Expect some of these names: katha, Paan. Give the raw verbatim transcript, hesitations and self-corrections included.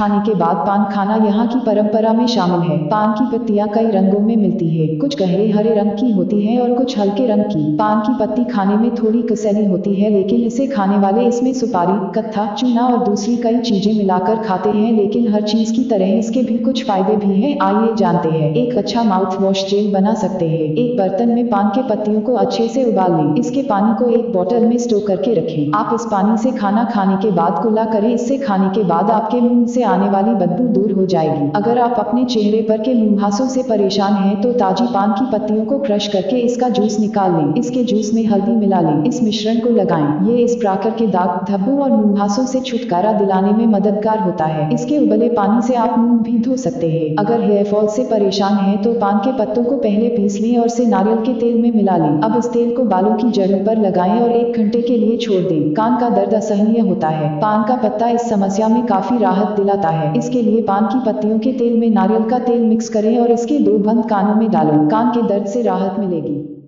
खाने के बाद पान खाना यहाँ की परंपरा में शामिल है। पान की पत्तियाँ कई रंगों में मिलती है, कुछ गहरे हरे रंग की होती है और कुछ हल्के रंग की। पान की पत्ती खाने में थोड़ी कसैली होती है, लेकिन इसे खाने वाले इसमें सुपारी, कत्था, चूना और दूसरी कई चीजें मिलाकर खाते हैं। लेकिन हर चीज की तरह इसके भी कुछ फायदे भी है, आइए जानते हैं। एक अच्छा माउथ वॉश जेल बना सकते हैं। एक बर्तन में पान के पत्तियों को अच्छे से उबाल लें। इसके पानी को एक बोतल में स्टोर करके रखें। आप इस पानी से खाना खाने के बाद कुल्ला करें। इससे खाने के बाद आपके मुंह से आने वाली बदबू दूर हो जाएगी। अगर आप अपने चेहरे पर के मुहासों से परेशान हैं, तो ताजी पान की पत्तियों को क्रश करके इसका जूस निकाल लें। इसके जूस में हल्दी मिला लें। इस मिश्रण को लगाएं। ये इस प्रकार के दाग, धब्बों और मुहासों से छुटकारा दिलाने में मददगार होता है। इसके उबले पानी से आप मुंह भी धो सकते हैं। अगर हेयर फॉल से परेशान हैं, तो पान के पत्तों को पहले पीस लें और से नारियल के तेल में मिला लें। अब इस तेल को बालों की जड़ों पर लगाएं और एक घंटे के लिए छोड़ दें। कान का दर्द असहनीय होता है। पान का पत्ता इस समस्या में काफी राहत दिलाता है। इसके लिए पान की पत्तियों के तेल में नारियल का तेल मिक्स करें और इसके दो बंद कानों में डालें। कान के दर्द से राहत मिलेगी।